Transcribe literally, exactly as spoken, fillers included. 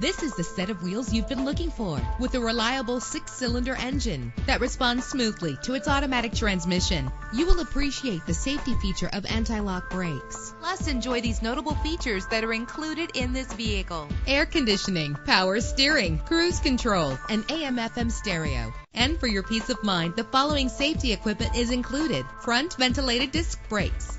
This is the set of wheels you've been looking for, with a reliable six-cylinder engine that responds smoothly to its automatic transmission. You will appreciate the safety feature of anti-lock brakes. Plus, enjoy these notable features that are included in this vehicle: air conditioning, power steering, cruise control, and A M F M stereo. And for your peace of mind, the following safety equipment is included: front ventilated disc brakes,